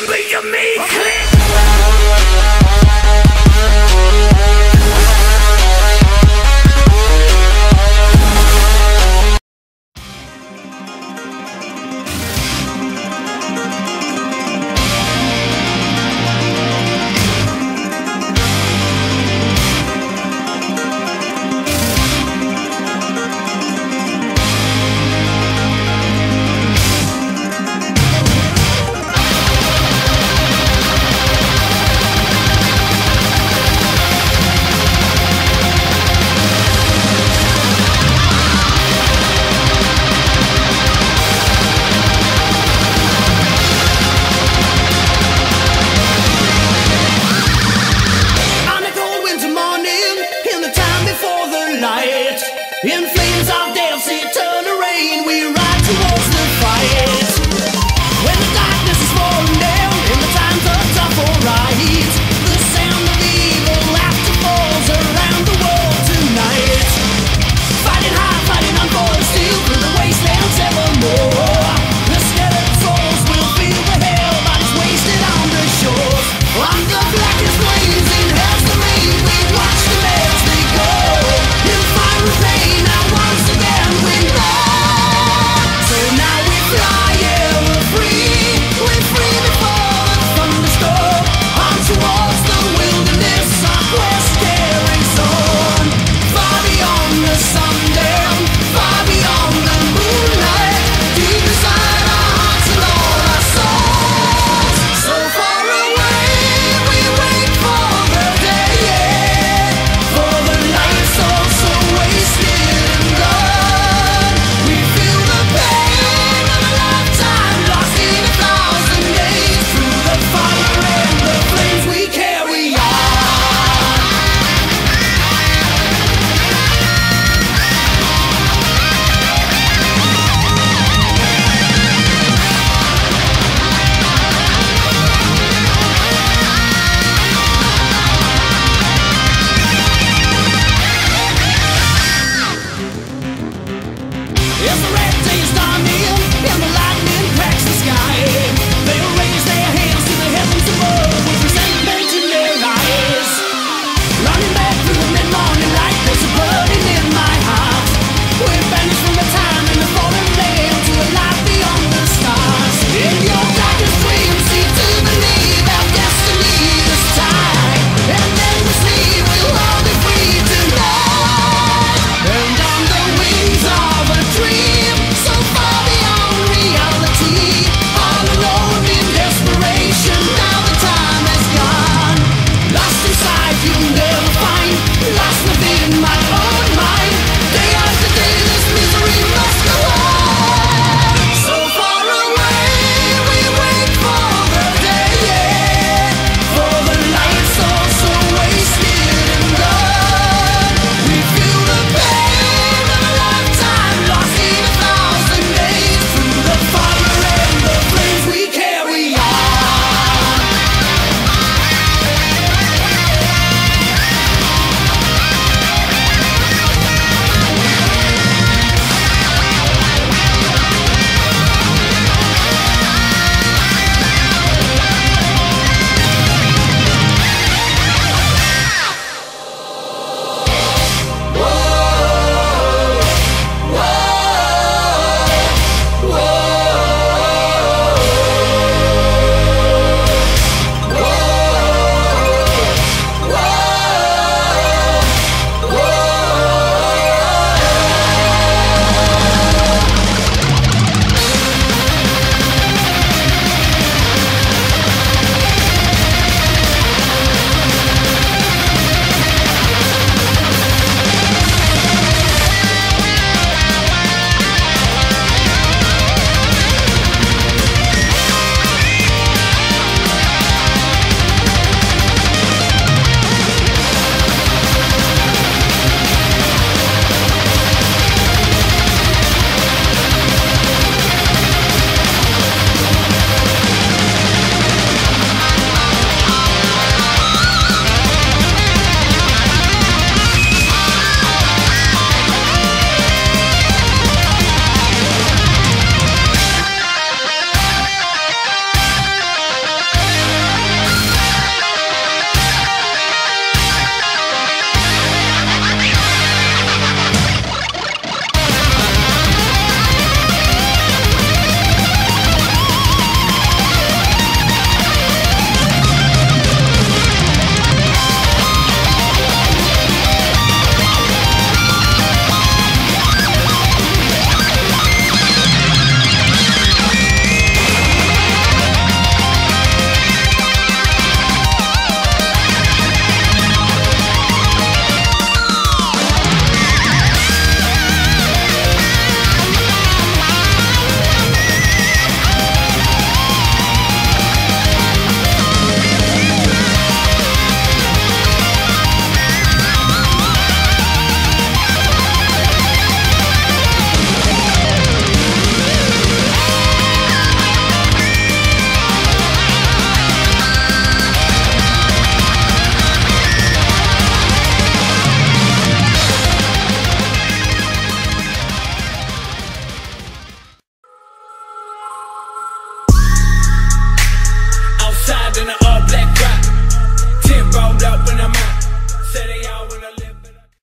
you make it.